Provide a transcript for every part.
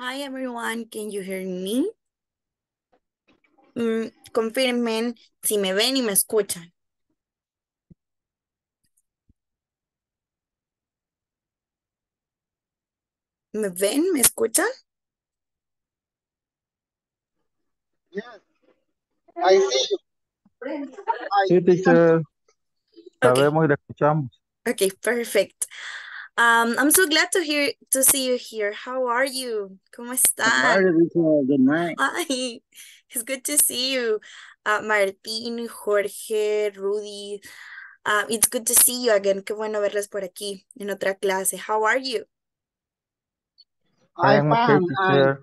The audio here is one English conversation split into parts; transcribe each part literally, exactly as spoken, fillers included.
Hi everyone, can you hear me? Mm, confirmen si me ven y me escuchan. ¿Me ven? ¿Me escuchan? Yes. I see you. Sí, teacher. Sabemos y la escuchamos. Okay, perfect. Um, I'm so glad to hear to see you here. How are you? ¿Cómo están? Good night. Hi. It's good to see you, uh, Martín, Jorge, Rudy. Uh, it's good to see you again. Qué bueno verles por aquí en otra clase. How are you? I am okay, I'm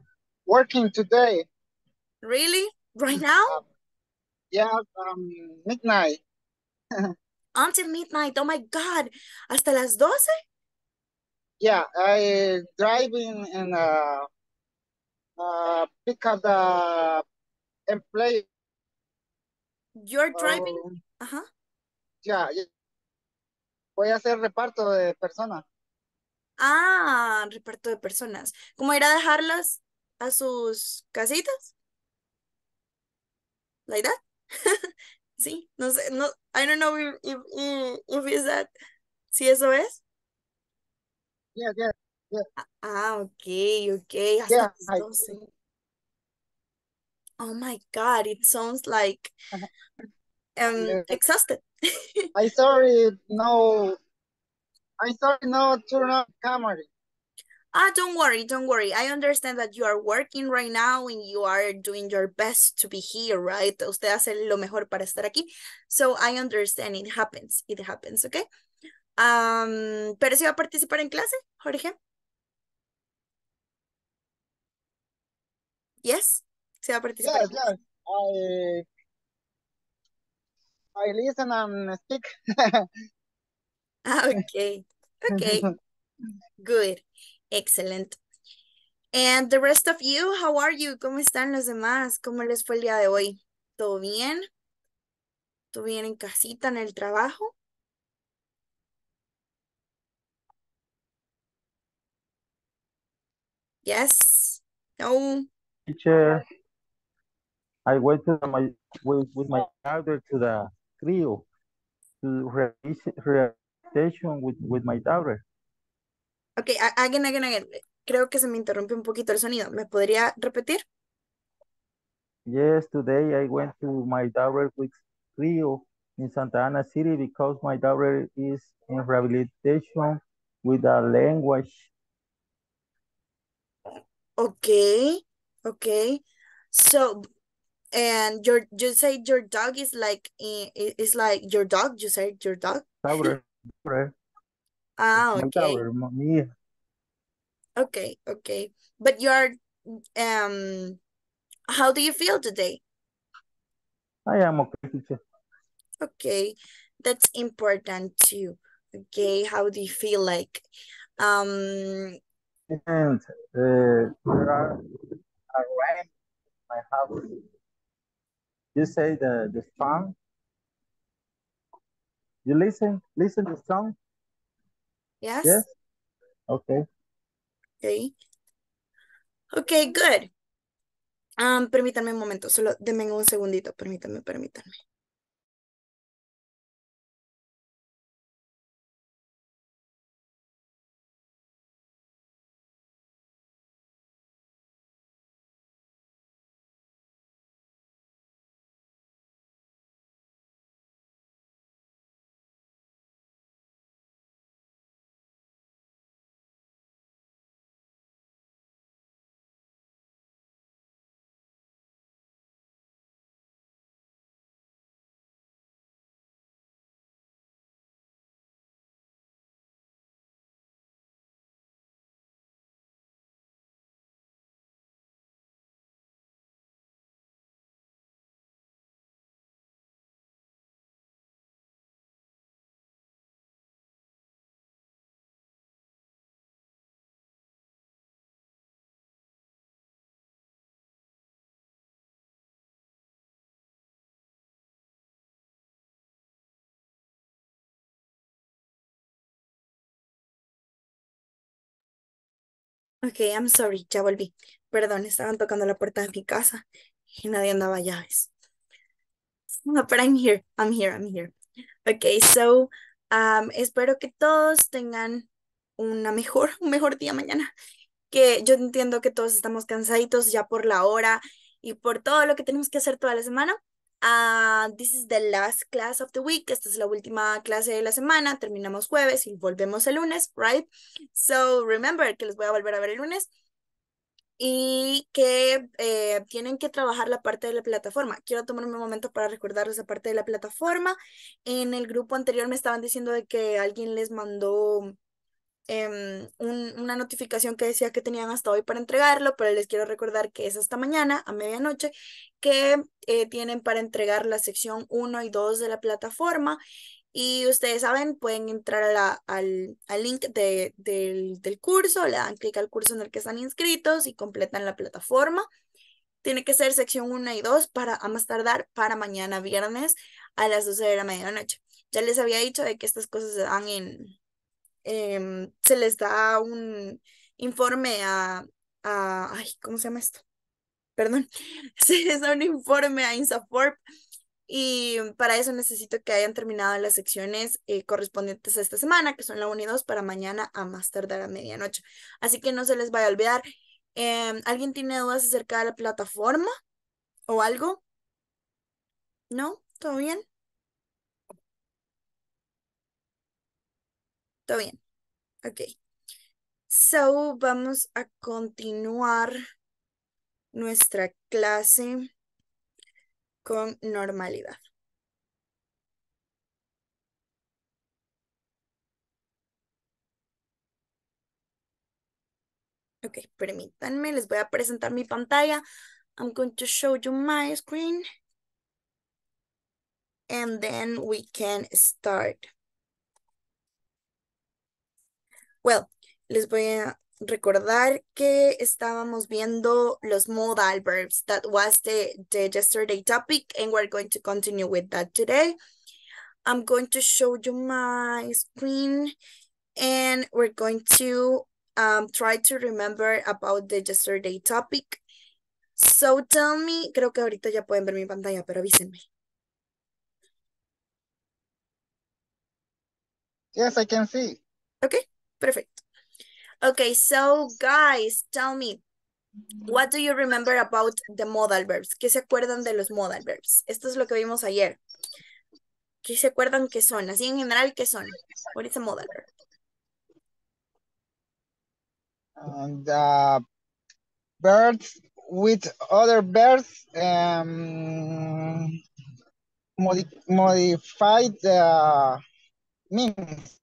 working today. Really? Right now? Uh, yeah, um, midnight. Until midnight. Oh my God. Hasta las doce? Yeah, I driving and uh, uh, pick up the employee. You're driving? Uh, uh huh. Yeah, yeah. Voy a hacer reparto de personas. Ah, reparto de personas. ¿Cómo ir a dejarlas a sus casitas? Like that? Sí, no sé, no, I don't know if, if, if it's that, si eso es. Yeah, yeah, yeah. Ah, okay, okay. Hasta yeah, I... Oh my God, it sounds like um, yeah. Exhausted. I sorry, no. I sorry, no, turn on camera. Ah, don't worry, don't worry. I understand that you are working right now and you are doing your best to be here, right? Usted hace lo mejor para estar aquí. So I understand it happens. It happens, okay? Um, ¿pero si va a participar en clase, Jorge? Yes, se va a participar. Yes, yes. I, I listen and speak. Okay, okay, good, excellent. And the rest of you, how are you? ¿Cómo están los demás? ¿Cómo les fue el día de hoy? ¿Todo bien? ¿Todo bien en casita, en el trabajo? Yes, no. Teacher, I went to my, with, with my daughter to the trio to realize With, with my daughter. Okay, again, again, again. Creo que se me interrumpe un poquito el sonido. ¿Me podría repetir? Yes, today I went to my daughter with Rio in Santa Ana City because my daughter is in rehabilitation with a language. Okay, okay. So, and your, you said your dog is like, it's like your dog, you said your dog? Daughter. Ah, okay. Okay, okay. But you're, um, how do you feel today? I am okay. Okay, that's important too. Okay, how do you feel like? Um, and uh, there are around my house. You say the the song. You listen, listen to the song? Yes. Yes? Okay. Okay. Okay, good. Um, permítanme un momento, solo denme un segundito, permítanme, permítanme. Ok, I'm sorry, ya volví. Perdón, estaban tocando la puerta de mi casa y nadie andaba llaves. No, but I'm here, I'm here, I'm here. Ok, so, um, espero que todos tengan una mejor, un mejor día mañana. Que yo entiendo que todos estamos cansaditos ya por la hora y por todo lo que tenemos que hacer toda la semana. Uh, this is the last class of the week. Esta es la última clase de la semana. Terminamos jueves y volvemos el lunes, right? So, remember que les voy a volver a ver el lunes. Y que eh, tienen que trabajar la parte de la plataforma. Quiero tomarme un momento para recordarles la parte de la plataforma. En el grupo anterior me estaban diciendo de que alguien les mandó Um, un, una notificación que decía que tenían hasta hoy para entregarlo, pero les quiero recordar que es hasta mañana a medianoche que eh, tienen para entregar la sección uno y dos de la plataforma, y ustedes saben, pueden entrar a la, al, al link de, del, del curso, le dan clic al curso en el que están inscritos y completan la plataforma. Tiene que ser sección uno y dos para, a más tardar para mañana viernes a las doce de la medianoche. Ya les había dicho de que estas cosas se dan en... Eh, se les da un informe a, a, ay, ¿cómo se llama esto? Perdón, se les da un informe a Insaforp, y para eso necesito que hayan terminado las secciones eh, correspondientes a esta semana, que son la uno y dos, para mañana a más tardar a medianoche. Así que no se les vaya a olvidar. Eh, ¿alguien tiene dudas acerca de la plataforma o algo? ¿No? ¿Todo bien? Todo bien. Ok. So, vamos a continuar nuestra clase con normalidad. Ok, permítanme, les voy a presentar mi pantalla. I'm going to show you my screen. And then we can start. Well, les voy a recordar que estábamos viendo los modal verbs. That was the, the yesterday topic, and we're going to continue with that today. I'm going to show you my screen, and we're going to um, try to remember about the yesterday topic. So tell me, creo que ahorita ya pueden ver mi pantalla, pero avísenme. Yes, I can see. Okay. Perfect. Okay, so guys, tell me, what do you remember about the modal verbs? ¿Qué se acuerdan de los modal verbs? Esto es lo que vimos ayer. ¿Qué se acuerdan que son? Así en general, ¿qué son? What is a modal verb? And, uh, verbs with other verbs um, modi modified uh, means.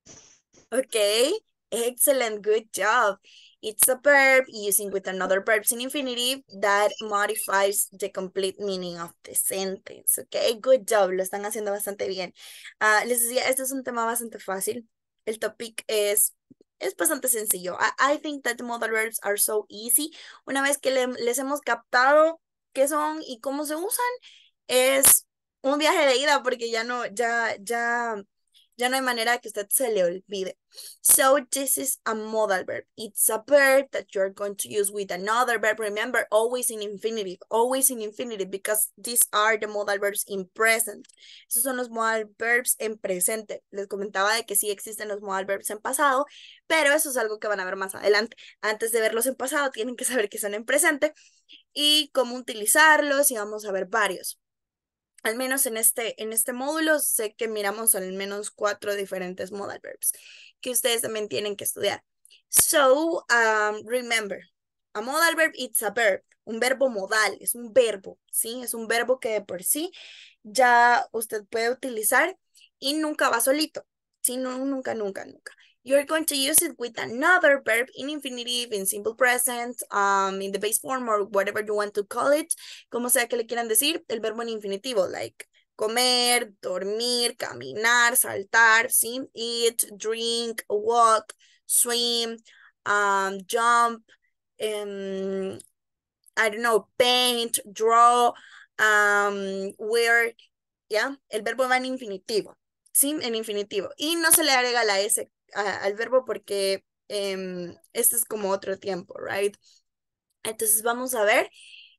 Okay. Excellent, good job. It's a verb using with another verb in infinitive that modifies the complete meaning of the sentence. Okay, good job. Lo están haciendo bastante bien. Uh, les decía, este es un tema bastante fácil. El topic es, es bastante sencillo. I, I think that the modal verbs are so easy. Una vez que le, les hemos captado qué son y cómo se usan, es un viaje de ida porque ya no, ya, ya... Ya no hay manera que usted se le olvide. So this is a modal verb. It's a verb that you're going to use with another verb. Remember, always in infinitive. Always in infinitive because these are the modal verbs in present. Esos son los modal verbs en presente. Les comentaba de que sí existen los modal verbs en pasado, pero eso es algo que van a ver más adelante. Antes de verlos en pasado, tienen que saber que son en presente y cómo utilizarlos, y vamos a ver varios. Al menos en este, en este módulo sé que miramos al menos cuatro diferentes modal verbs que ustedes también tienen que estudiar. So, um, remember, a modal verb, it's a verb, un verbo modal, es un verbo, ¿sí? Es un verbo que de por sí ya usted puede utilizar y nunca va solito, ¿sí? No, nunca, nunca, nunca. You're going to use it with another verb in infinitive, in simple present, um, in the base form, or whatever you want to call it. Como sea que le quieran decir, el verbo en infinitivo, like comer, dormir, caminar, saltar, ¿sí? Eat, drink, walk, swim, um, jump, um, I don't know, paint, draw, um, wear, yeah. El verbo va en infinitivo, ¿sí? En infinitivo. Y no se le agrega la S al verbo porque eh, este es como otro tiempo, right? Entonces vamos a ver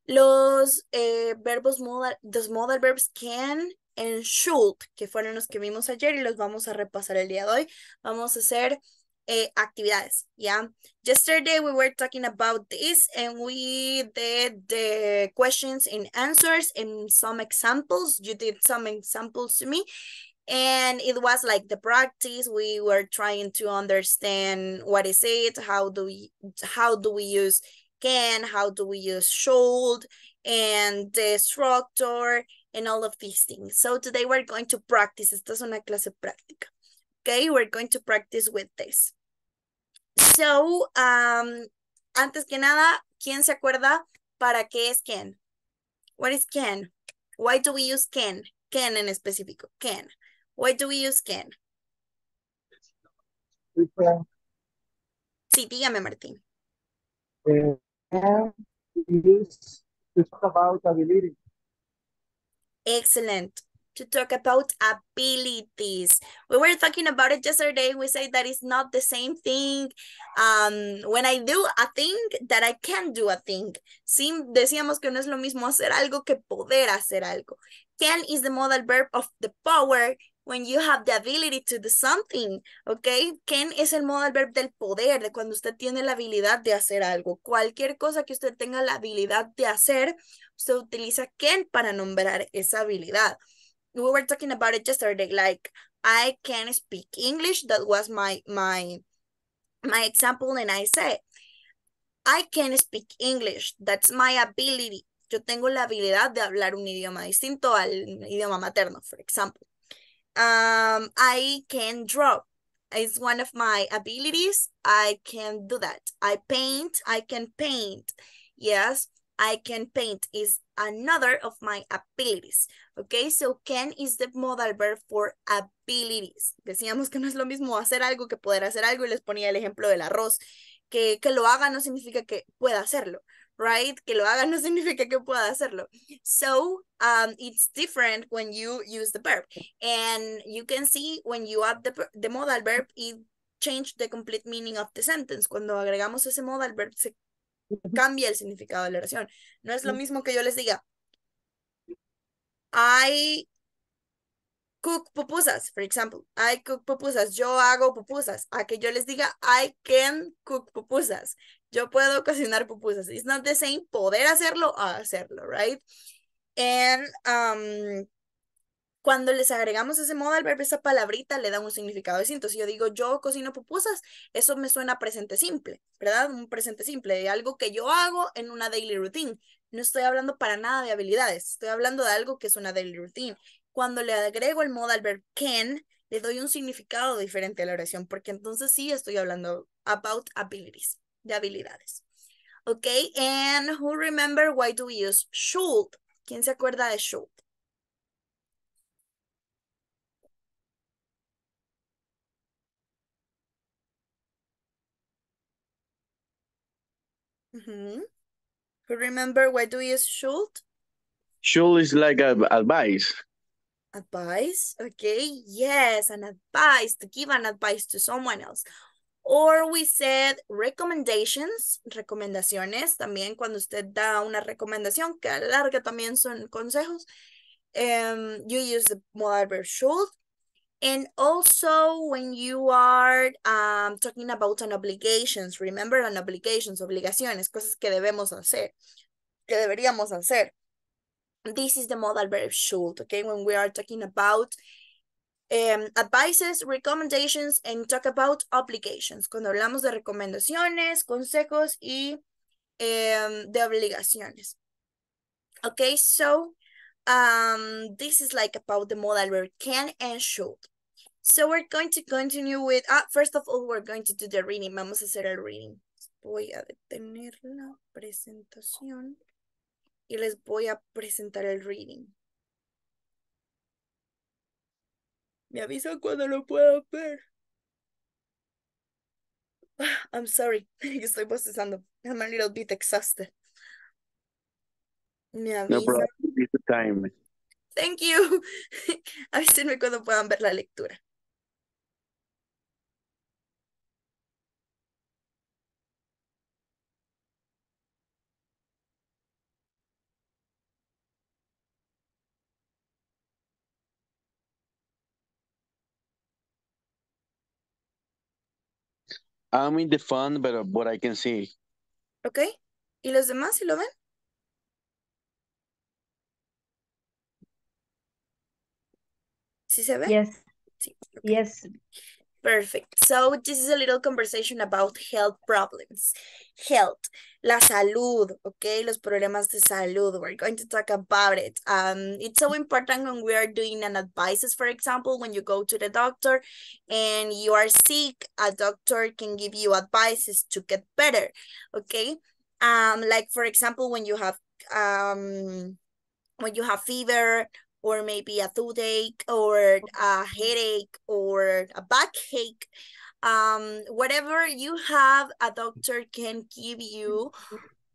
los eh, verbos modal, los modal verbs can and should, que fueron los que vimos ayer y los vamos a repasar el día de hoy. Vamos a hacer eh, actividades, ¿ya? Yesterday we were talking about this and we did the questions and answers and some examples. You did some examples to me. And it was like the practice. We were trying to understand what is it, how do we, how do we use can, how do we use should, and the structure, and all of these things. So today we're going to practice. Esta es una clase práctica. Okay, we're going to practice with this. So, um, antes que nada, ¿quién se acuerda para qué es can? What is can? Why do we use can? Can en específico, can. Why do we use can? Sí, dígame, Martín. Uh, can is to talk about ability. Excellent. To talk about abilities. We were talking about it yesterday. We said that it's not the same thing. Um, when I do a thing, that I can do a thing. Sí, decíamos que no es lo mismo hacer algo que poder hacer algo. Can is the modal verb of the power when you have the ability to do something, ¿ok? Can es el modal verb del poder, de cuando usted tiene la habilidad de hacer algo. Cualquier cosa que usted tenga la habilidad de hacer, usted utiliza can para nombrar esa habilidad. We were talking about it yesterday, like, I can speak English. That was my, my, my example, and I said, I can speak English. That's my ability. Yo tengo la habilidad de hablar un idioma distinto al idioma materno, for example. Um, I can draw. It's one of my abilities. I can do that. I paint. I can paint. Yes, I can paint is another of my abilities. Okay, so can is the modal verb for abilities. Decíamos que no es lo mismo hacer algo que poder hacer algo y les ponía el ejemplo del arroz. Que, que lo haga no significa que pueda hacerlo. Right? Que lo haga no significa que pueda hacerlo. So, um, it's different when you use the verb. And you can see when you add the, the modal verb, it changed the complete meaning of the sentence. Cuando agregamos ese modal verb, se cambia el significado de la oración. No es lo mismo que yo les diga, I cook pupusas, for example. I cook pupusas. Yo hago pupusas. A que yo les diga, I can cook pupusas. Yo puedo cocinar pupusas. It's not the same poder hacerlo a hacerlo, right? And um, cuando les agregamos ese modal verb, esa palabrita le da un significado distinto. Si yo digo, yo cocino pupusas, eso me suena a presente simple, ¿verdad? Un presente simple, de algo que yo hago en una daily routine. No estoy hablando para nada de habilidades. Estoy hablando de algo que es una daily routine. Cuando le agrego el modal verb can, le doy un significado diferente a la oración, porque entonces sí estoy hablando about abilities, de habilidades. Ok, and who remember why do we use should? ¿Quién se acuerda de should? Mm-hmm. Who remember why do we use should? Should is like a, advice. Advice, okay, yes, an advice, to give an advice to someone else. Or we said recommendations, recomendaciones, también cuando usted da una recomendación, que a la larga también son consejos, um, you use the modal verb should. And also when you are um, talking about an obligations, remember an obligations, obligaciones, cosas que debemos hacer, que deberíamos hacer. This is the modal verb should, okay? When we are talking about um, advices, recommendations, and talk about obligations. Cuando hablamos de recomendaciones, consejos, y um, de obligaciones. Okay, so um, this is like about the modal verb can and should. So we're going to continue with, uh, first of all, we're going to do the reading. Vamos a hacer el reading. Voy a detener la presentación. Y les voy a presentar el reading. Me avisan cuando lo pueda ver. I'm sorry, estoy bostezando. I'm a little bit exhausted. Me avisan. No problem. It's the time. Thank you. Avísenme cuando puedan ver la lectura. I'm in the phone, but, but I can see. Ok. ¿Y los demás si lo ven? ¿Sí se ve? Yes. Sí. Okay. Yes. Perfect. So this is a little conversation about health problems. Health, la salud, okay? Los problemas de salud. We're going to talk about it. Um, it's so important when we are doing an advices, for example, when you go to the doctor and you are sick, a doctor can give you advices to get better, okay? Um, like, for example, when you have, um, when you have fever, or maybe a toothache, or a headache, or a backache. Um, whatever you have, a doctor can give you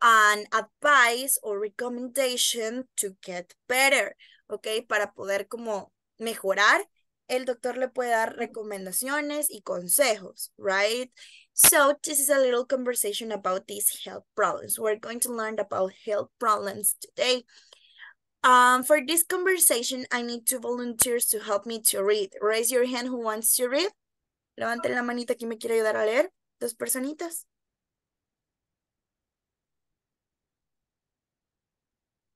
an advice or recommendation to get better, okay? Para poder como mejorar, el doctor le puede dar recomendaciones y consejos, right? So this is a little conversation about these health problems. We're going to learn about health problems today. Um, for this conversation, I need two volunteers to help me to read. Raise your hand who wants to read. Levanten la manita que me quiere ayudar a leer. Dos personitas.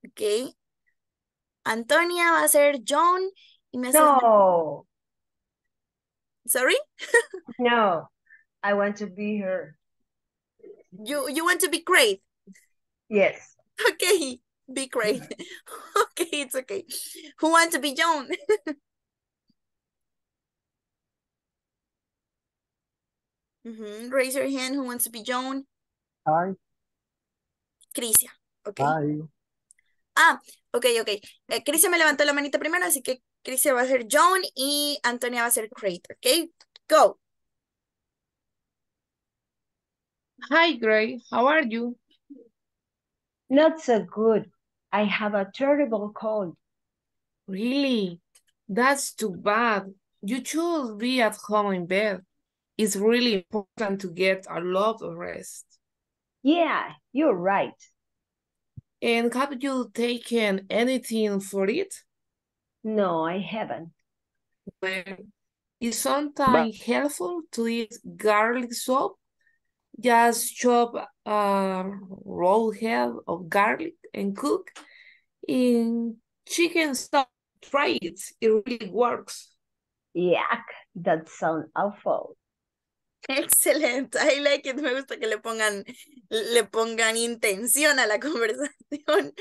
Ok. Antonia va a ser John. Y me no. Sorry? No. I want to be her. You, you want to be great? Yes. Okay. Be great. Okay, it's okay. Who wants to be John? Mm-hmm. Raise your hand. Who wants to be John? Hi. Crisia. Okay. Hi. Ah, okay, okay. Eh, Crisia me levantó la manita primero, así que Crisia va a ser John y Antonia va a ser great. Okay, go. Hi, Gray. How are you? Not so good. I have a terrible cold. Really? That's too bad. You should be at home in bed. It's really important to get a lot of rest. Yeah, you're right. And have you taken anything for it? No, I haven't. Well, it's sometimes but... helpful to eat garlic soup. Just chop a raw head of garlic and cook in chicken stock. Try it. It really works. Yuck, that sounds awful. Excellent. I like it. Me gusta que le pongan, le pongan intención a la conversación.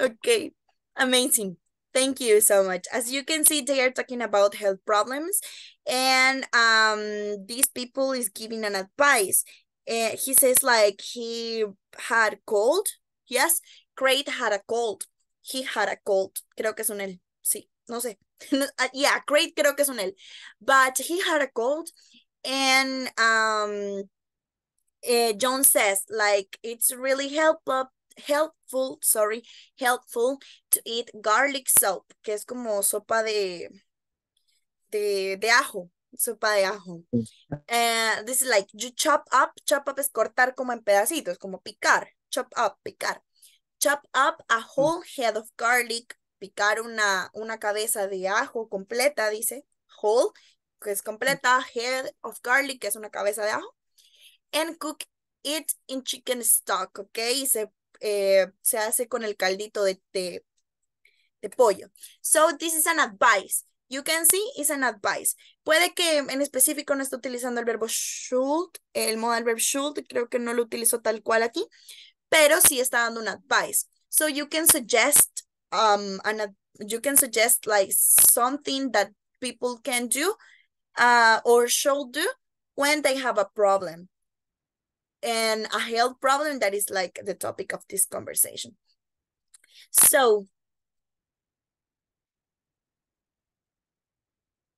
Okay. Amazing. Thank you so much. As you can see, they are talking about health problems. And um, these people is giving an advice. And he says like he had cold. Yes, Great had a cold. He had a cold. Creo que es un él. Sí, no sé. Yeah, Great creo que es un él. But he had a cold. And um, uh, John says like it's really helpful. Helpful, sorry, helpful to eat garlic soup, que es como sopa de de de ajo. Sopa de ajo. Uh, this is like, you chop up. Chop up es cortar como en pedacitos, como picar. Chop up, picar. Chop up a whole head of garlic. Picar una, una cabeza de ajo completa, dice. Whole, que es completa. Head of garlic, que es una cabeza de ajo. And cook it in chicken stock, ¿ok? Y se, eh, se hace con el caldito de, de, de pollo. So, this is an advice. You can see is an advice. Puede que en específico no esté utilizando el verbo should, el modal verb should, creo que no lo utilizo tal cual aquí, pero sí está dando un advice. So you can suggest, um, an, you can suggest like something that people can do uh, or should do when they have a problem. And a health problem that is like the topic of this conversation. So,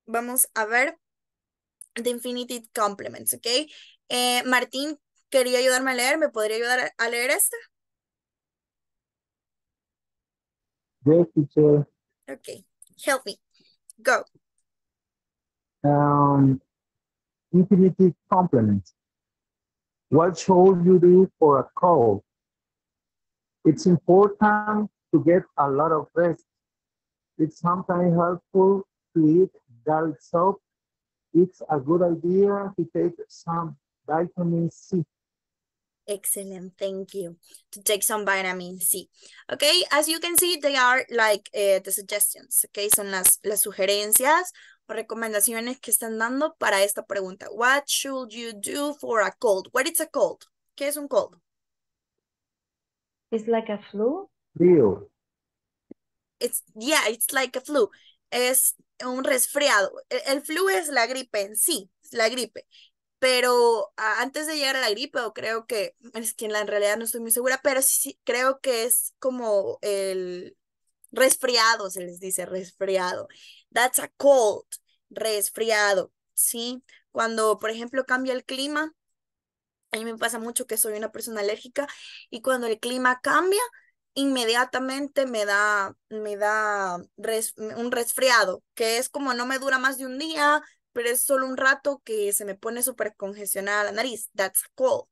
vamos a ver the infinitive complements, ¿ok? Eh, Martín, quería ayudarme a leer. ¿Me podría ayudar a leer esta? Yes, teacher. Ok, help me. Go. Um, infinitive complements. What should you do for a cold? It's important to get a lot of rest. It's sometimes helpful to eat garlic soup. It's a good idea to take some vitamin C. Excellent, thank you. To take some vitamin C. Okay, as you can see, they are like uh, the suggestions. Okay, son las, las sugerencias o recomendaciones que están dando para esta pregunta. What should you do for a cold? What is a cold? ¿Qué es un cold? It's like a flu. Flu. It's, yeah, it's like a flu. Es un resfriado. El, el flu es la gripe en sí, es la gripe. Pero a, antes de llegar a la gripe, o creo que, es que en, la, en realidad no estoy muy segura, pero sí, sí creo que es como el resfriado, se les dice resfriado. That's a cold, resfriado, ¿sí? Cuando, por ejemplo, cambia el clima, a mí me pasa mucho que soy una persona alérgica, y cuando el clima cambia, inmediatamente me da, me da res, un resfriado, que es como no me dura más de un día, pero es solo un rato que se me pone súper congestionada la nariz. That's a cold.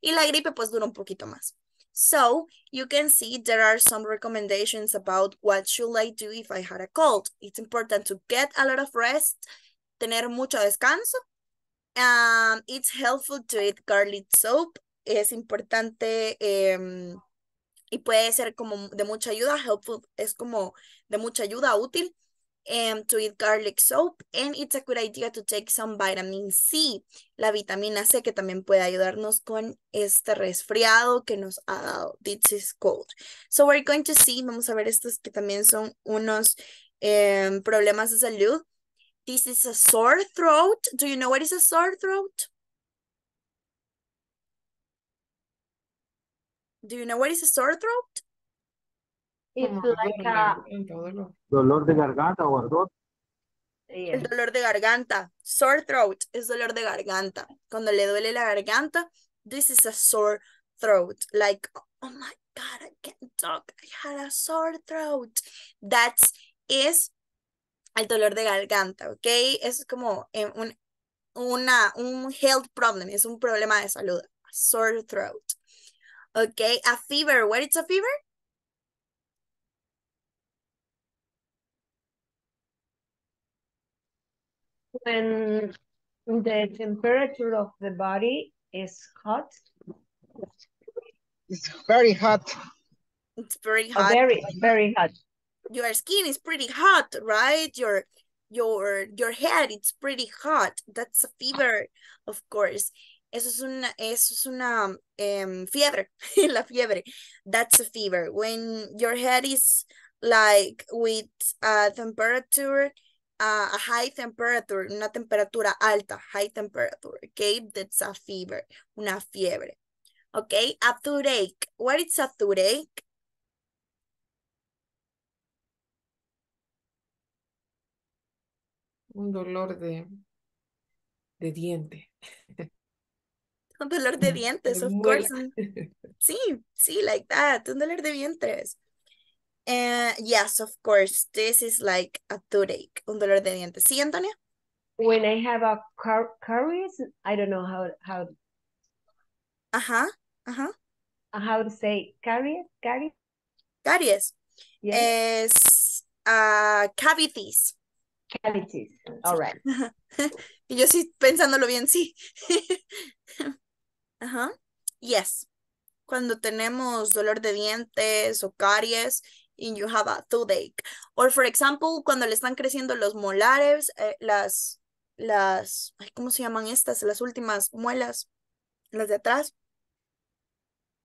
Y la gripe pues dura un poquito más. So, you can see there are some recommendations about what should I do if I had a cold. It's important to get a lot of rest, tener mucho descanso. Um, it's helpful to eat garlic soap. Es importante... Um, Y puede ser como de mucha ayuda, helpful, es como de mucha ayuda, útil, um, to eat garlic soap. And it's a good idea to take some vitamin C, la vitamina C, que también puede ayudarnos con este resfriado que nos ha dado. This is cold. So we're going to see, vamos a ver estos que también son unos um, problemas de salud. This is a sore throat. Do you know what is a sore throat? Do you know what is a sore throat? It's like a... Dolor de garganta o ardor. El dolor de garganta. Sore throat es dolor de garganta. Cuando le duele la garganta, this is a sore throat. Like, oh my God, I can't talk. I had a sore throat. That is el dolor de garganta, ¿ok? Es como un, una, un health problem. Es un problema de salud. A sore throat. Okay, a fever. What is a fever? When the temperature of the body is hot. It's very hot. It's very hot. Oh, very, very hot. Your skin is pretty hot, right? Your your your head, it's pretty hot. That's a fever, of course. Eso es una, eso es una um, fiebre, la fiebre. That's a fever. When your head is like with a temperature, uh, a high temperature, una temperatura alta, high temperature, okay? That's a fever, una fiebre. Okay, a toothache. What is a toothache? Un dolor de, de diente. Un dolor de dientes, of course. Sí, sí, like that. Un dolor de vientres. Uh, yes, of course. This is like a toothache. Un dolor de dientes. ¿Sí, Antonia? When I have a car caries, I don't know how... how. Ajá, ajá. How to say caries? Caries. Caries. Yes. Es uh, cavities. Cavities. All right. Y yo sí, pensándolo bien, sí. Ajá. Uh-huh. Yes. Cuando tenemos dolor de dientes o caries, and you have a toothache. Or for example, cuando le están creciendo los molares, eh, las, las, ay, ¿cómo se llaman estas? Las últimas muelas, las de atrás.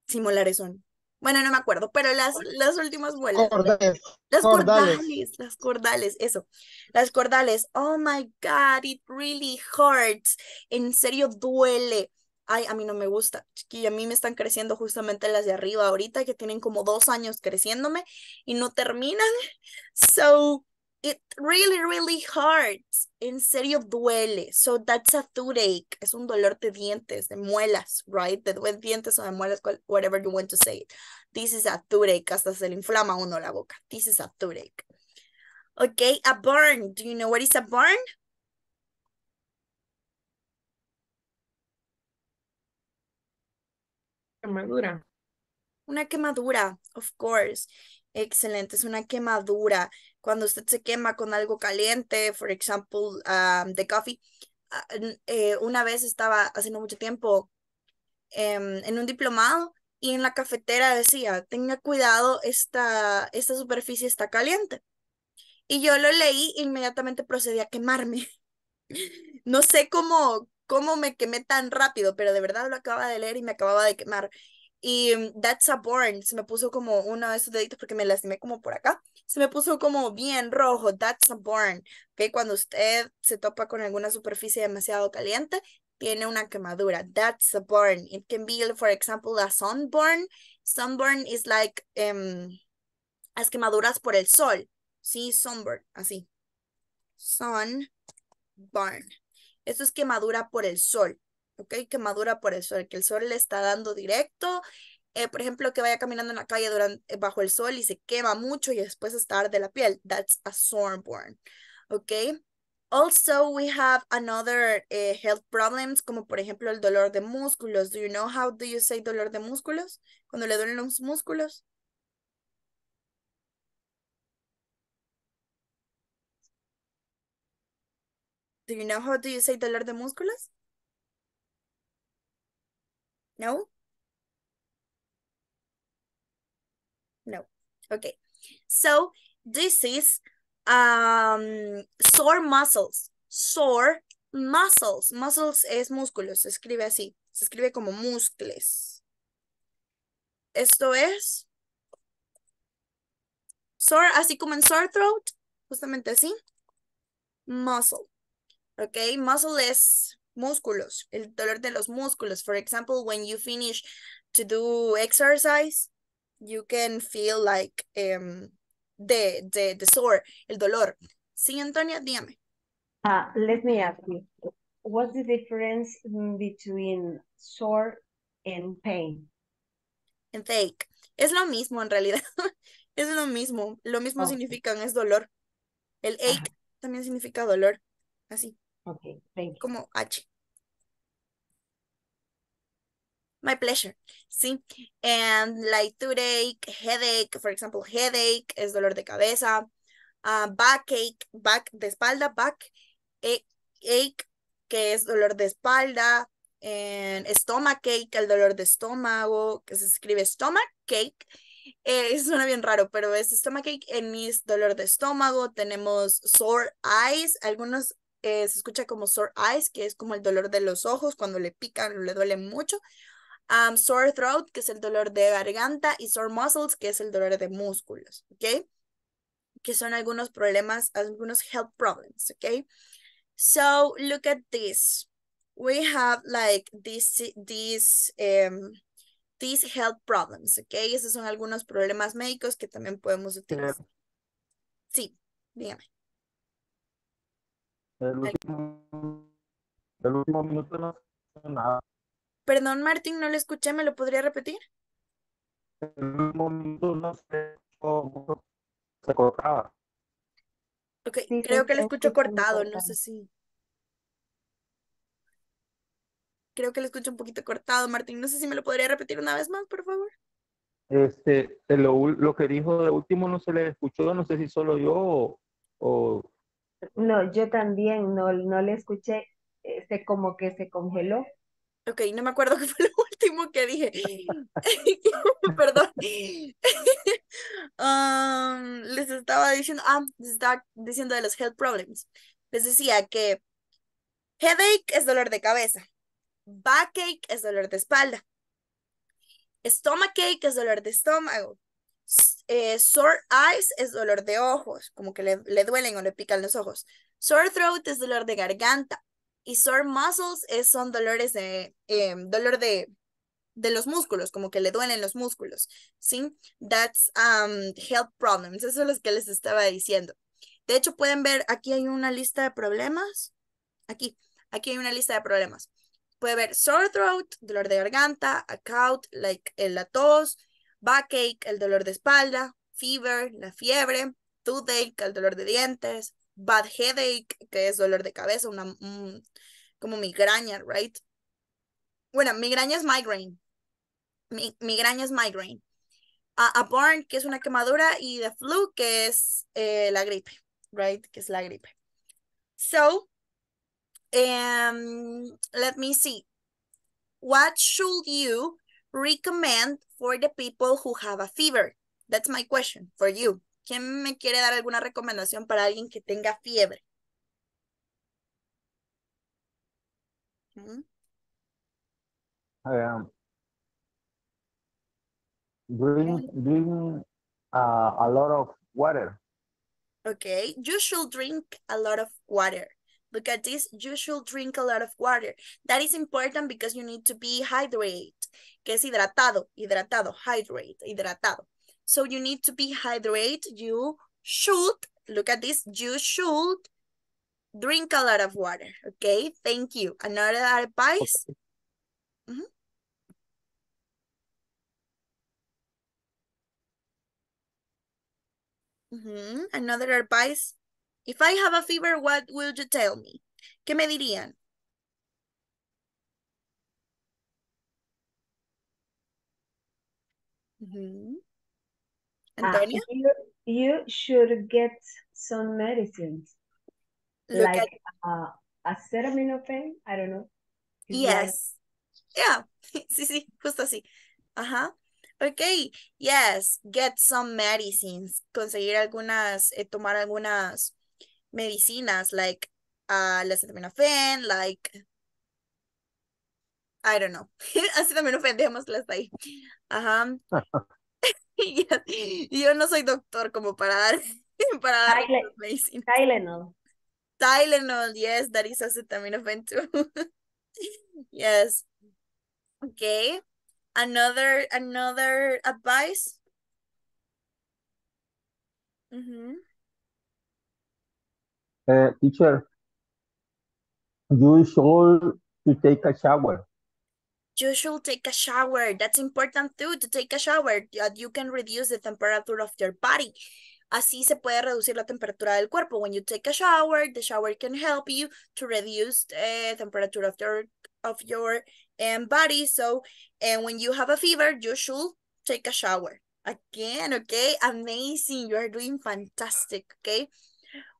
Sí, molares son. Bueno, no me acuerdo, pero las, las últimas muelas. Cordales. Las cordales. cordales, las cordales, eso. Las cordales. Oh my God, it really hurts. En serio duele. Ay, a mí no me gusta, chiquilla, a mí me están creciendo justamente las de arriba ahorita, que tienen como dos años creciéndome y no terminan. So, it really, really hurts. En serio duele. So, that's a toothache. Es un dolor de dientes, de muelas, right? De dientes o de muelas, whatever you want to say it. This is a toothache. Hasta se le inflama uno la boca. This is a toothache. Okay, a burn. Do you know what is a burn? Quemadura. Una quemadura, of course. Excelente, es una quemadura. Cuando usted se quema con algo caliente, for example, um, the coffee, eh, una vez estaba, hace no mucho tiempo, eh, en un diplomado y en la cafetera decía, tenga cuidado, esta, esta superficie está caliente. Y yo lo leí, inmediatamente procedí a quemarme. No sé cómo, cómo me quemé tan rápido, pero de verdad lo acababa de leer y me acababa de quemar. Y um, that's a burn, se me puso como uno de esos deditos porque me lastimé como por acá. Se me puso como bien rojo, that's a burn. Okay, cuando usted se topa con alguna superficie demasiado caliente, tiene una quemadura, that's a burn. It can be, for example, a sunburn. Sunburn is like um, las quemaduras por el sol. Sí, sunburn, así. Sunburn. Esto es quemadura por el sol, ¿ok? Quemadura por el sol, que el sol le está dando directo. Eh, por ejemplo, que vaya caminando en la calle durante, bajo el sol y se quema mucho y después está arde la piel. That's a sunburn, ¿ok? Also, we have another eh, health problems, como por ejemplo el dolor de músculos. Do you know how do you say dolor de músculos? Cuando le duelen los músculos. Do you know how do you say dolor de músculos? No? No. Okay. So this is um, sore muscles. Sore muscles. Muscles es músculos. Se escribe así. Se escribe como muscles. Esto es sore, así como en sore throat. Justamente así. Muscle. Ok, muscle es músculos, el dolor de los músculos. For example, when you finish to do exercise, you can feel like um, the, the, the sore, el dolor. Sí, Antonia, dígame. Uh, let me ask you, what's the difference between sore and pain? And ache. Es lo mismo en realidad, es lo mismo. Lo mismo oh. significan, es dolor. El ache uh-huh. también significa dolor, así. Okay, thank you. Como H. My pleasure. Sí. And like toothache, headache, for example, headache es dolor de cabeza. Uh, backache, back de espalda, back. Ache, ache, que es dolor de espalda. And stomachache, el dolor de estómago, que se escribe stomachache. Eh, eso suena bien raro, pero es stomachache en mis dolor de estómago. Tenemos sore eyes, algunos. Eh, se escucha como sore eyes, que es como el dolor de los ojos cuando le pican o le duele mucho. Um, sore throat, que es el dolor de garganta. Y sore muscles, que es el dolor de músculos. ¿Ok? Que son algunos problemas, algunos health problems. ¿Ok? So, look at this. We have like this, these, um, these health problems. ¿Ok? Esos son algunos problemas médicos que también podemos utilizar. Sí, dígame. El último, el último minuto no escuché nada. Perdón, Martín, no lo escuché, ¿me lo podría repetir? El último minuto no sé cómo se cortaba. Ok, sí, creo que lo escucho cortado, no sé si. Creo que lo escucho un poquito cortado, Martín, no sé si me lo podría repetir una vez más, por favor. Este, lo, lo que dijo de último no se le escuchó, no sé si solo yo o... o... No, yo también no, no le escuché, este, como que se congeló. Ok, no me acuerdo qué fue lo último que dije. Perdón. um, les estaba diciendo, ah, les estaba diciendo de los health problems. Les decía que headache es dolor de cabeza. Backache es dolor de espalda. Stomachache es dolor de estómago. Eh, sore eyes es dolor de ojos, como que le, le duelen o le pican los ojos. Sore throat es dolor de garganta. Y sore muscles es, son dolores de, eh, dolor de, de los músculos, como que le duelen los músculos. ¿Sí? That's um, health problems. Eso es lo que les estaba diciendo. De hecho, pueden ver, aquí hay una lista de problemas. Aquí, aquí hay una lista de problemas. Puede ver sore throat, dolor de garganta, a cough, like eh, la tos. Backache, el dolor de espalda. Fever, la fiebre. Toothache, el dolor de dientes. Bad headache, que es dolor de cabeza, una mm, como migraña, right? Bueno, migraña es migraine. Mi, migraña es migraine. Uh, a burn, que es una quemadura. Y the flu, que es eh, la gripe, right? Que es la gripe. So, Um, let me see. What should you recommend for the people who have a fever? That's my question for you. ¿Quién me quiere dar alguna recomendación para alguien que tenga fiebre? Hmm? Um, drink drink uh, a lot of water. Okay, you should drink a lot of water. Look at this, you should drink a lot of water. That is important because you need to be hydrated. Que es hidratado, hidratado, hydrate, hidratado. So you need to be hydrated. You should, look at this, you should drink a lot of water. Okay, thank you. Another advice? Okay. Mm-hmm. Mm-hmm. Another advice. If I have a fever, what will you tell me? ¿Qué me dirían? Mm-hmm. Antonia? Uh, you, you should get some medicines. Look like at... uh, acetaminophen, I don't know. Yes. Like... Yeah. Sí, sí, justo así. Ajá. Okay, yes, get some medicines. Conseguir algunas, eh, tomar algunas medicinas, like uh, acetaminophen, like, I don't know. Acetaminophen, dejémoslas ahí. Ajá. Yo no soy doctor como para dar, para dar medicina. Tylenol. Tylenol, yes, that is acetaminophen too. Yes. Okay. Another, another advice? Mm-hmm. Uh, teacher, you should to take a shower. You should take a shower. That's important too, to take a shower. You can reduce the temperature of your body. Así se puede reducir la temperatura del cuerpo. When you take a shower, the shower can help you to reduce the uh, temperature of your, of your and body. So, and when you have a fever, you should take a shower. Again, okay? Amazing. You are doing fantastic, okay?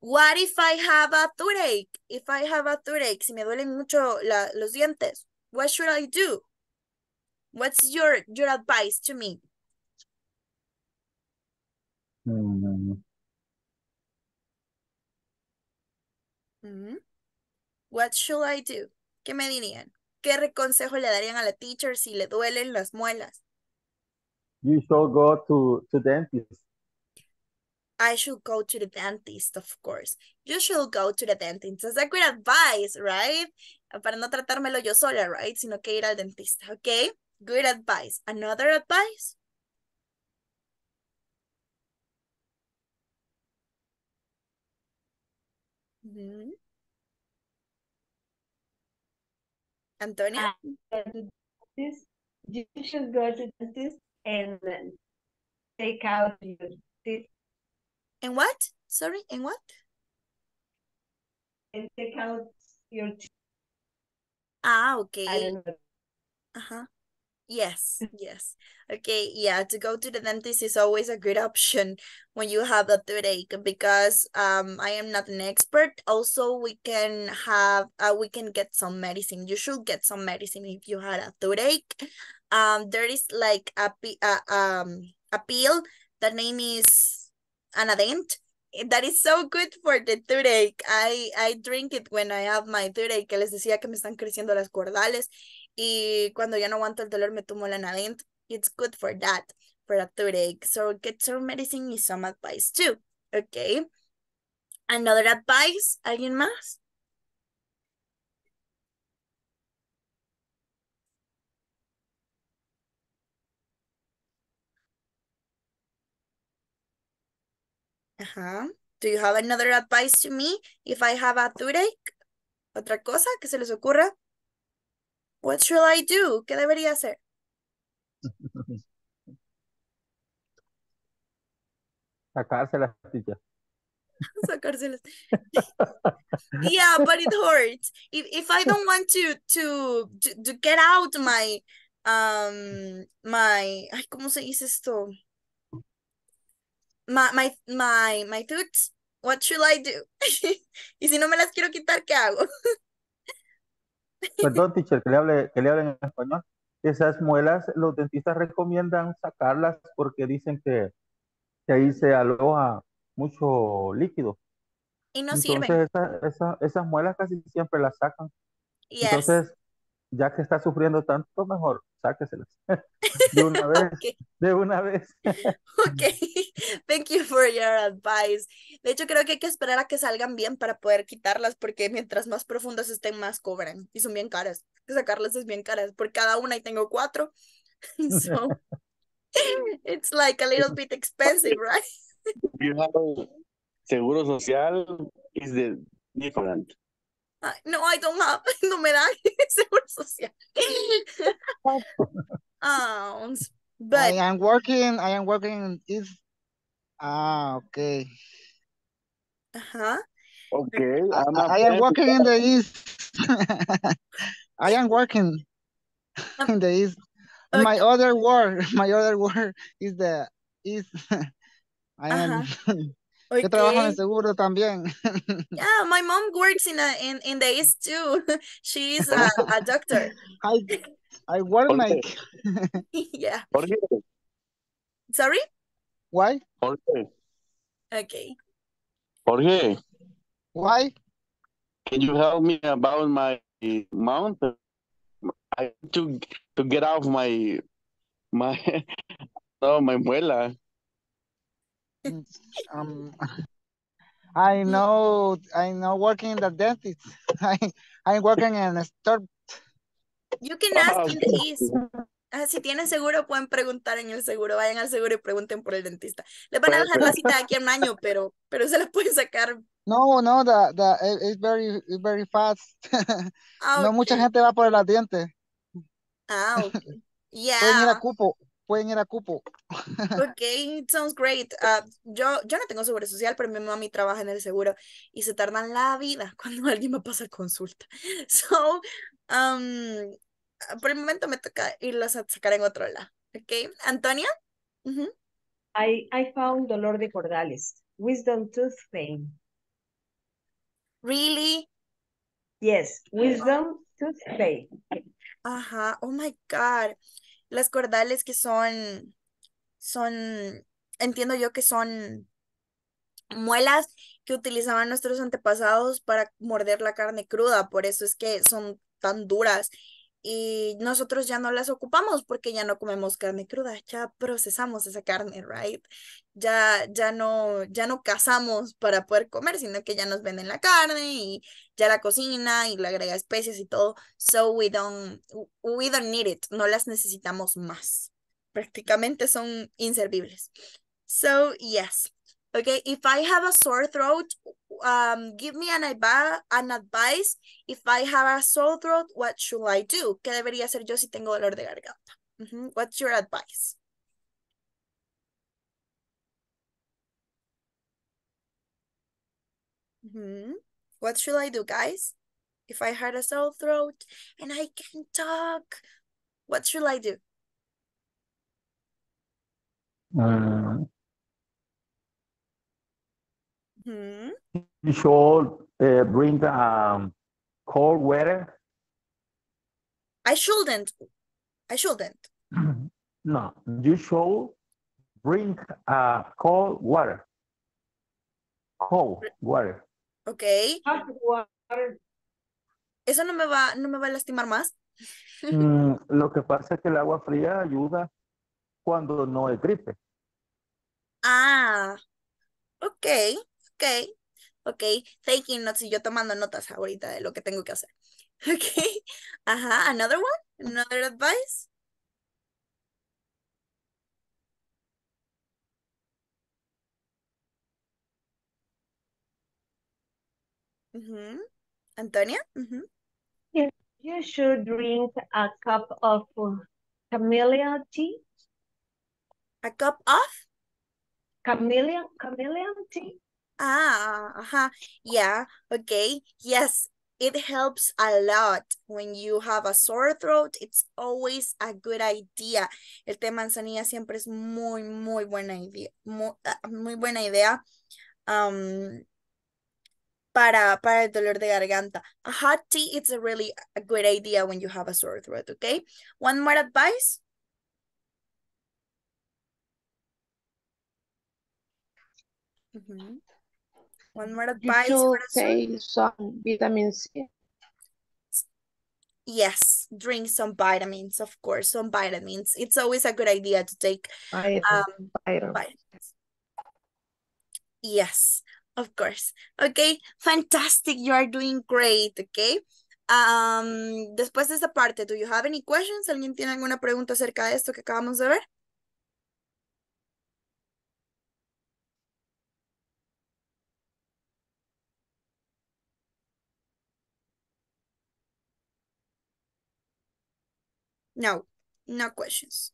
What if I have a toothache? If I have a toothache, si me duelen mucho la, los dientes, what should I do? What's your, your advice to me? Mm-hmm. Mm-hmm. What should I do? ¿Qué me dirían? ¿Qué consejo le darían a la teacher si le duelen las muelas? You should go to the dentist. I should go to the dentist, of course. You should go to the dentist. That's a great advice, right? Para no tratármelo yo sola, right? Sino que ir al dentista, okay? Good advice. Another advice? Mm-hmm. Antonia? You should go to the dentist and take out your teeth. And what? Sorry, and what? And take out your teeth. Ah, okay. I don't know. Uh-huh. Yes, yes. Okay, yeah, to go to the dentist is always a good option when you have a toothache because um I am not an expert. Also, we can have uh, we can get some medicine. You should get some medicine if you had a toothache. Um there is like a uh, um a pill, the name is Anadent. That is so good for the toothache. I I drink it when I have my toothache. Que les decía que me están creciendo las cordales. Y cuando ya no aguanto el dolor me tomo la Anadent. It's good for that, for a toothache. So get some medicine and some advice too. Okay. Another advice. ¿Alguien más? Ajá. Do you have another advice to me if I have a toothache? ¿Otra cosa que se les ocurra? What should I do? ¿Qué debería hacer? Sacárselas. Sacárselas. Yeah, but it hurts. If if I don't want to to to, to get out my um my ay, ¿cómo se dice esto? My my my my tooth. What should I do? Y si no me las quiero quitar, ¿qué hago? Perdón, teacher, que le hable, que le hablen en español. Esas muelas, los dentistas recomiendan sacarlas porque dicen que, que ahí se aloja mucho líquido. Y no sirven. Entonces esa, esa, esas muelas casi siempre las sacan. Yes. Entonces, ya que está sufriendo tanto, mejor sáqueselas. De una vez. Okay. De una vez. Ok. Thank you for your advice. De hecho, creo que hay que esperar a que salgan bien para poder quitarlas, porque mientras más profundas estén, más cobran. Y son bien caras. Sacarlas es bien caras. Por cada una y tengo cuatro. So, it's like a little bit expensive, right? You know, Seguro Social is the different. Uh, no, I don't have. No me dan Seguro Social. um, but I am working. I am working this. Ah, okay. Uh-huh. Okay. I'm I, I am working in the East. I am working um, in the East. Okay. My other work, my other work is the East. I am. Uh-huh. Okay. Yo trabajo en seguro también. Yeah, my mom works in a, in, in the East too. She is a, a doctor. I I work like. Yeah. Jorge. Sorry? Why? Jorge. Okay. Jorge. Why? Can you help me about my mount? I need to to get off my my no my muela. um I know I know working in the dentist. I I'm working in a store. You can ask oh, in the East. Ah, si tienen seguro pueden preguntar en el seguro, vayan al seguro y pregunten por el dentista. Les van a dejar la cita de aquí a un año, pero pero se las pueden sacar. No, no, the, the, it's very it's very fast. Ah, no okay. Mucha gente va por los dientes. Ah, okay. Yeah. Pueden ir a cupo. Pueden ir a cupo. Ok, it sounds great. Uh, yo, yo no tengo seguro social, pero mi mami trabaja en el seguro y se tardan la vida cuando alguien me pasa consulta. So, um, por el momento me toca irlas a sacar en otro lado. Ok, Antonia? Uh-huh. I, I found dolor de cordales. Wisdom tooth pain. Really? Yes, wisdom tooth pain. Ajá, uh-huh. Oh my God. Las cordales que son, son, entiendo yo que son muelas que utilizaban nuestros antepasados para morder la carne cruda, por eso es que son tan duras y nosotros ya no las ocupamos porque ya no comemos carne cruda, ya procesamos esa carne, right? Ya, ya no, ya no cazamos para poder comer, sino que ya nos venden la carne y ya la cocina y le agrega especias y todo. So we don't, we don't need it, no las necesitamos más. Prácticamente son inservibles. So yes, okay, if I have a sore throat, Um, give me an, an advice. If I have a sore throat, what should I do? ¿Qué debería hacer yo si tengo dolor de garganta? Mm-hmm. What's your advice? Mm-hmm. What should I do, guys? If I had a sore throat and I can't talk, what should I do? Uh... Mm-hmm. You should uh, bring um, cold water. I shouldn't. I shouldn't. No, you should bring uh, cold water. Cold water. Okay. Hot water. ¿Eso no me va, no me va a lastimar más? Mm, lo que pasa es que el agua fría ayuda cuando no es gripe. Ah, okay. Ok, ok, taking notes y yo tomando notas ahorita de lo que tengo que hacer. Ok, ajá, another one, another advice. Uh-huh. Antonia? Uh-huh. Yes, you should drink a cup of chamomile tea. A cup of? Chamomile, chamomile tea. Ah, uh-huh. Yeah, okay. Yes, it helps a lot when you have a sore throat. It's always a good idea. El té de manzanilla siempre es muy, muy buena idea. Muy, muy buena idea. Um, para, para el dolor de garganta. A hot tea, it's a really a good idea when you have a sore throat, okay? One more advice. Mm-hmm. One more advice. You should take some vitamin C. Yes, drink some vitamins, of course, some vitamins. It's always a good idea to take vitamins. Um, vitamins. Yes, of course. Okay, fantastic. You are doing great, okay? Um, después de esta parte, do you have any questions? ¿Alguien tiene alguna pregunta acerca de esto que acabamos de ver? No, no questions.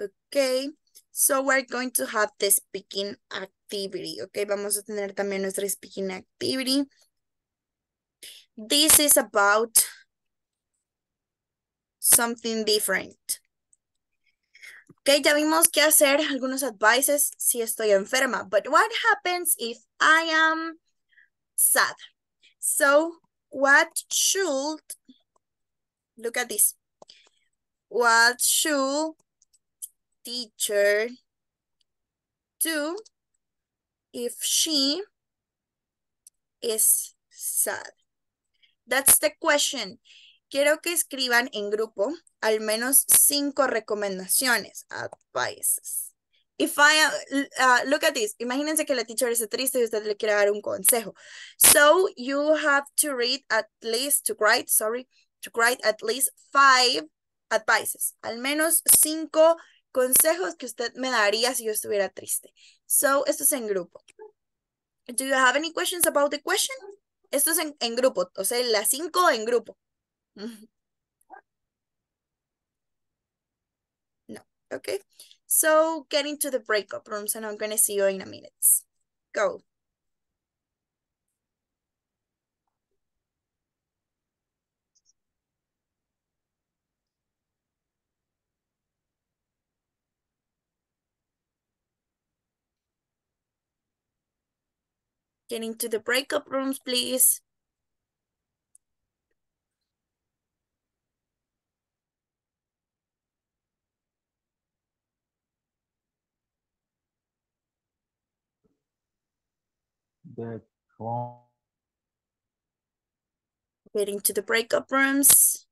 Okay, so we're going to have the speaking activity. Okay, vamos a tener también nuestra speaking activity. This is about something different. Okay, ya vimos qué hacer, algunos advices si estoy enferma. But what happens if I am sad? So what should, look at this. What should teacher do if she is sad? That's the question. Quiero que escriban en grupo al menos cinco recomendaciones, advices. If I, uh, look at this. Imagínense que la teacher está triste y usted le quiere dar un consejo. So you have to read at least, to write, sorry, to write at least five advices, al menos cinco consejos que usted me daría si yo estuviera triste. So, esto es en grupo. Do you have any questions about the question? Esto es en, en grupo, o sea, las cinco en grupo. No, okay. So, get into the breakup rooms and I'm going to see you in a minute. Go. Get into the breakup rooms, please. Get into the breakup rooms.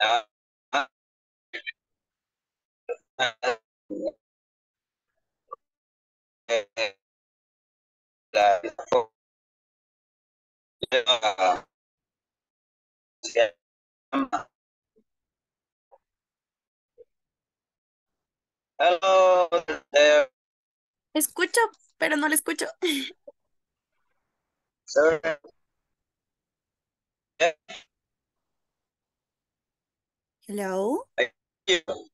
Hello there. Escucho, pero no lo escucho. Sorry. Hello. Hello.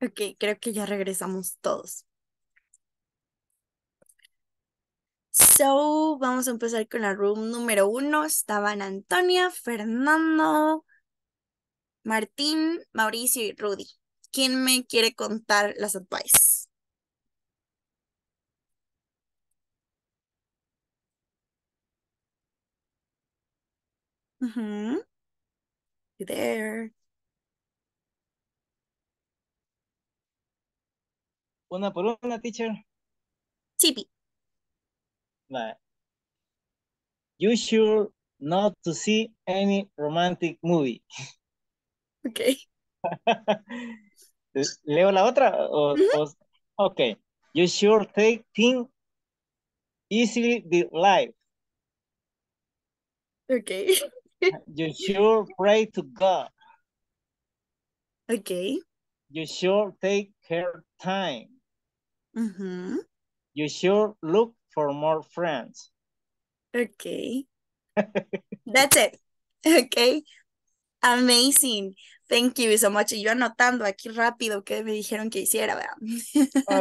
Ok, creo que ya regresamos todos. So, vamos a empezar con la room número uno. Estaban Antonia, Fernando, Martín, Mauricio y Rudy. ¿Quién me quiere contar las advice? Uh-huh. You there? Una por una, teacher. Chibi. Like, you sure not to see any romantic movie. Okay. ¿Leo la otra? O, mm-hmm. o, okay. You sure take things easily with life. Okay. You sure pray to God. Okay. You sure take care time. Mm-hmm. You sure look for more friends. Okay. That's it. Okay. Amazing. Thank you so much. Yo anotando aquí rápido que me dijeron que hiciera, ¿verdad?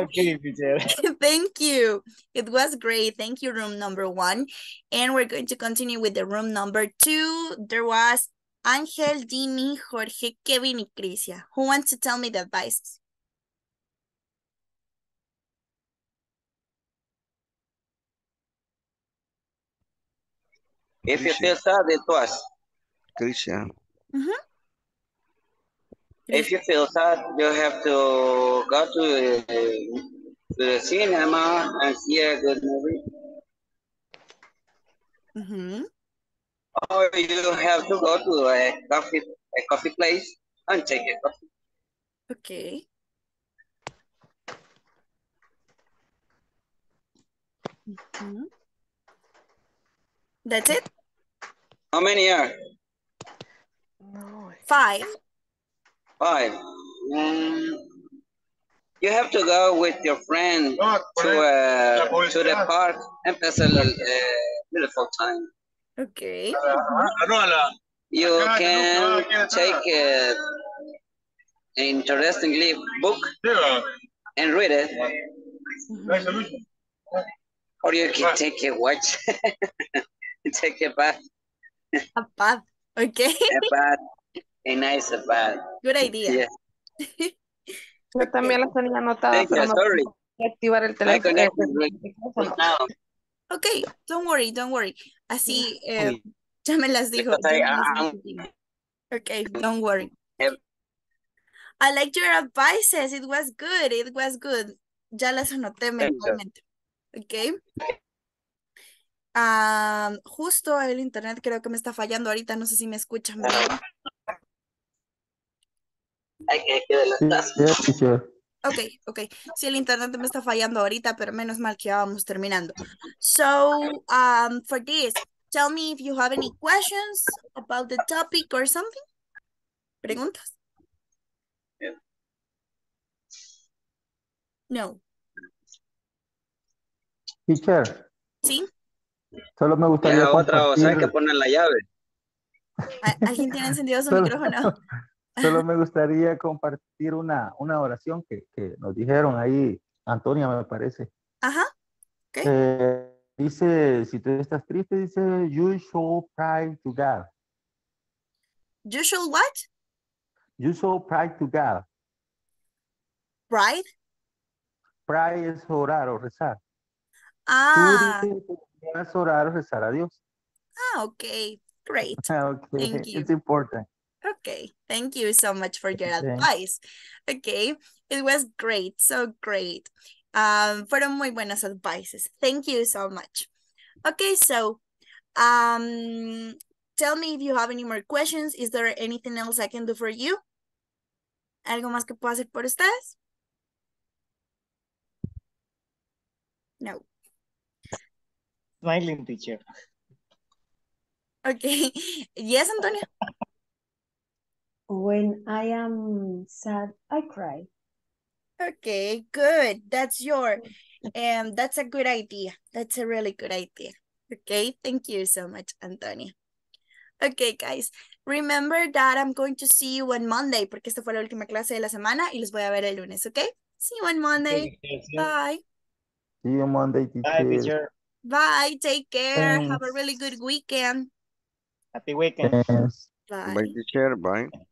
Okay, thank you. It was great. Thank you, room number one. And we're going to continue with the room number two. There was Angel, Dini, Jorge, Kevin, and Crisia. Who wants to tell me the advice? F P S A de todas. Crisia. Mm-hmm. If you feel sad, you have to go to, uh, to the cinema and see a good movie. Mm-hmm. Or you have to go to a coffee, a coffee place and take a coffee. Okay. Mm-hmm. That's it? How many are? Five. Five. Um, you have to go with your friend no, to uh, to the park and pass a little, uh, beautiful time. Okay. Uh, you can take uh, an interestingly book and read it. Mm-hmm. Or you can take a watch and take a bath. A bath. Okay. A bath. A nice bath. Good idea. Yeah. Yo también las tenía anotadas. No activar el teléfono. Ok, don't worry, don't worry. Así eh, ya me las dijo. Ok, don't worry. I liked your advices. It was good. It was good. Ya las anoté mentalmente. Ok. Um, justo el internet creo que me está fallando ahorita. No sé si me escuchan. ¿Verdad? Ok, ok. Sí, el internet me está fallando ahorita, pero menos mal que ya vamos terminando. So, um, for this, tell me if you have any questions about the topic or something. ¿Preguntas? Yeah. No. Teacher. Sí. Solo me gustaría la otra, o sea, que ponen la llave. ¿Alguien tiene encendido su micrófono? Solo me gustaría compartir una, una oración que, que nos dijeron ahí, Antonia me parece. Ajá. Okay. Eh, dice, si tú estás triste, dice, you shall pray to God. You shall what? You shall pray to God. Pray? Pray es orar o rezar. Ah. Tú dices que quieras orar o rezar a Dios. Ah, ok. Great. Okay. Thank you. It's important. Okay, thank you so much for your advice. Okay, it was great, so great. Um, fueron muy buenos advices. Thank you so much. Okay, so um, tell me if you have any more questions. Is there anything else I can do for you? ¿Algo más que puedo hacer por ustedes? No. Smiling teacher. Okay. Yes, Antonia? When I am sad, I cry. Okay, good. That's your, um, that's a good idea. That's a really good idea. Okay, thank you so much, Antonia. Okay, guys, remember that I'm going to see you on Monday, porque esta fue la última clase de la semana y los voy a ver el lunes, okay? See you on Monday. Bye. See you on Monday, teacher. Bye, teacher. Bye, take care. Thanks. Have a really good weekend. Happy weekend. Thanks. Bye. Bye, teacher. Bye.